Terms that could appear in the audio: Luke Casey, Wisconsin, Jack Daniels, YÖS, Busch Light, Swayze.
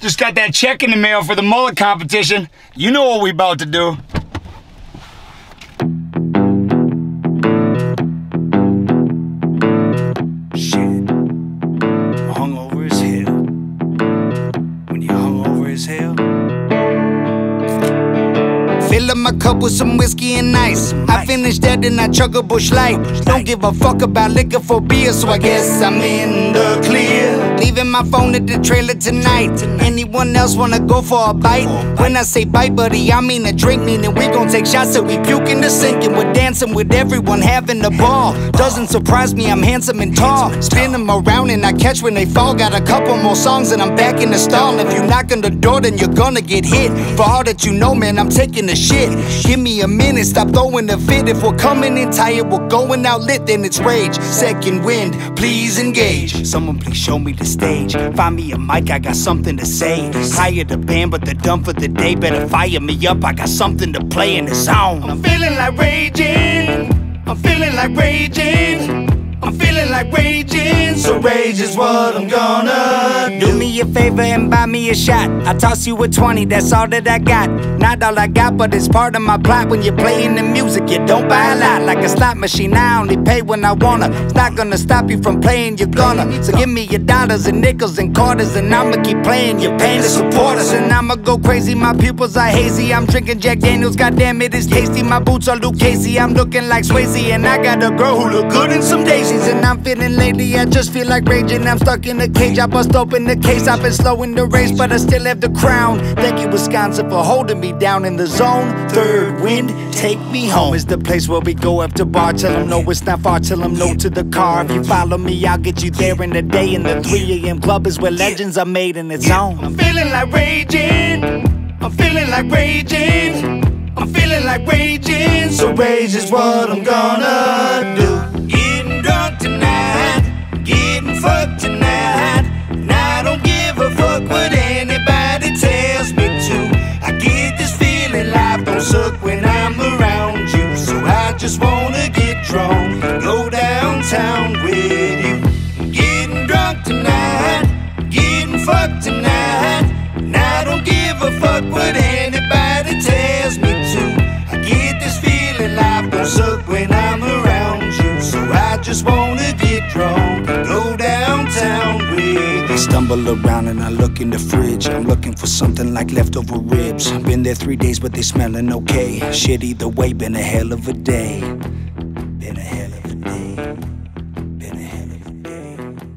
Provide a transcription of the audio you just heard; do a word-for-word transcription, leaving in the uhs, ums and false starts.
Just got that check in the mail for the mullet competition. You know what we about to do. Shit. Hungover as hell. When you're hungover as hell. Fill up my cup with some whiskey and ice. I finished that and I chug a Busch Light. Don't give a fuck about liquor for beer, so I guess I'm in the clear. Leaving my phone at the trailer tonight. Anyone else wanna go for a bite? When I say bite, buddy, I mean a drink. Meaning we gon' take shots till we puke in the sink. And we're dancing with everyone, having a ball. Doesn't surprise me, I'm handsome and tall. Spin them around and I catch when they fall. Got a couple more songs and I'm back in the stall. If you knock on the door, then you're gonna get hit. For all that you know, man, I'm taking the shit. Give me a minute, stop throwing the fit. If we're coming in tired, we're going out lit, then it's rage. Second wind, please engage. Someone please show me the stage. Find me a mic, I got something to say. Hire the band, but they're done for the day. Better fire me up, I got something to play in the zone. I'm feeling like raging. I'm feeling like raging. I'm feeling like raging. So rage is what I'm gonna do. Do me a favor and buy me a shot. I toss you a twenty, that's all that I got. Not all I got, but it's part of my plot. When you're playing the music, you don't buy a lot. Like a slot machine, I only pay when I wanna. It's not gonna stop you from playing your gunna. So give me your dollars and nickels and quarters, and I'ma keep playing your pain to support us. And I'ma go crazy, my pupils are hazy. I'm drinking Jack Daniels, goddamn it, it's tasty. My boots are Luke Casey, I'm looking like Swayze. And I got a girl who look good in some daisies. And I'm feeling lately, I just feel like raging. I'm stuck in a cage, I bust open the case. I've been slow in the race, but I still have the crown. Thank you, Wisconsin, for holding me down in the zone. Third wind, take me home is the place where we go after bar. Tell them no, it's not far, tell them no to the car. If you follow me, I'll get you there in the day. And the three A M club is where legends are made in its own. I'm feeling like raging. I'm feeling like raging. I'm feeling like raging. So rage is what I'm gonna do. When I'm around you, so I just wanna get drunk, go downtown with you. Getting drunk tonight, getting fucked tonight, and I don't give a fuck what anybody tells me to. I get this feeling life don't suck when I'm around you, so I just wanna get drunk, go downtown with you. I stumble around and I look in the fridge. I'm looking for something like leftover ribs. I've been there three days but they smelling okay. Shit either way, been a hell of a day. Been a hell